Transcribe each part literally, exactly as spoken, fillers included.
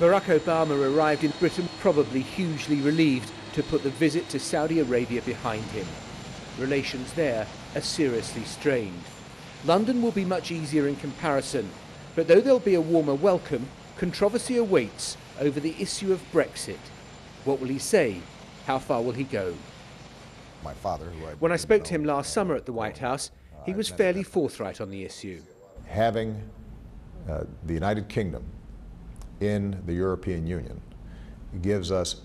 Barack Obama arrived in Britain probably hugely relieved to put the visit to Saudi Arabia behind him. Relations there are seriously strained. London will be much easier in comparison, but though there'll be a warmer welcome, controversy awaits over the issue of Brexit. What will he say? How far will he go? My father, who I when I spoke to him last summer at the White House, he was fairly forthright on the issue. Having uh, the United Kingdom in the European Union gives us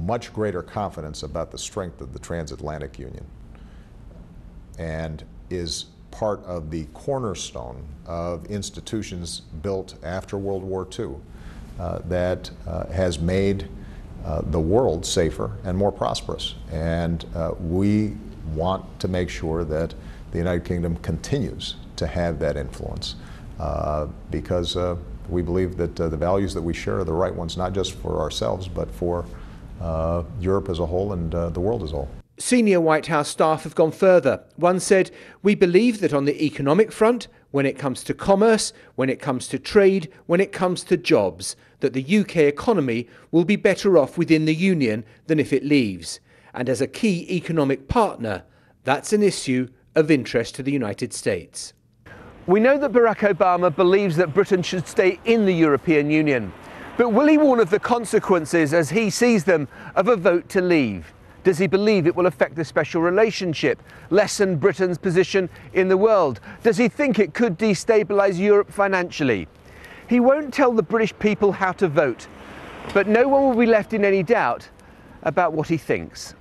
much greater confidence about the strength of the transatlantic union and is part of the cornerstone of institutions built after World War Two uh, that uh, has made uh, the world safer and more prosperous. And uh, we want to make sure that the United Kingdom continues to have that influence uh, because uh, we believe that uh, the values that we share are the right ones, not just for ourselves, but for uh, Europe as a whole and uh, the world as a whole. Senior White House staff have gone further. One said, "We believe that on the economic front, when it comes to commerce, when it comes to trade, when it comes to jobs, that the U K economy will be better off within the Union than if it leaves. And as a key economic partner, that's an issue of interest to the United States." We know that Barack Obama believes that Britain should stay in the European Union. But will he warn of the consequences, as he sees them, of a vote to leave? Does he believe it will affect the special relationship, lessen Britain's position in the world? Does he think it could destabilise Europe financially? He won't tell the British people how to vote, but no one will be left in any doubt about what he thinks.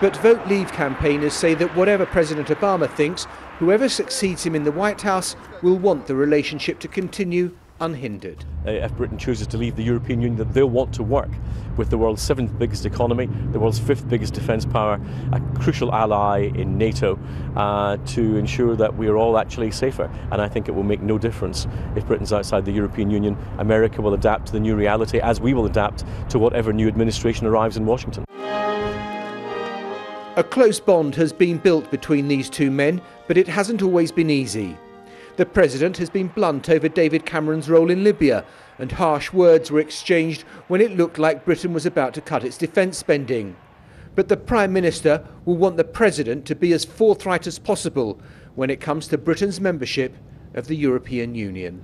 But Vote Leave campaigners say that whatever President Obama thinks, whoever succeeds him in the White House will want the relationship to continue unhindered. Uh, if Britain chooses to leave the European Union, they'll want to work with the world's seventh biggest economy, the world's fifth biggest defence power, a crucial ally in NATO, uh, to ensure that we are all actually safer. And I think it will make no difference if Britain's outside the European Union. America will adapt to the new reality, as we will adapt to whatever new administration arrives in Washington. A close bond has been built between these two men, but it hasn't always been easy. The President has been blunt over David Cameron's role in Libya, and harsh words were exchanged when it looked like Britain was about to cut its defence spending. But the Prime Minister will want the President to be as forthright as possible when it comes to Britain's membership of the European Union.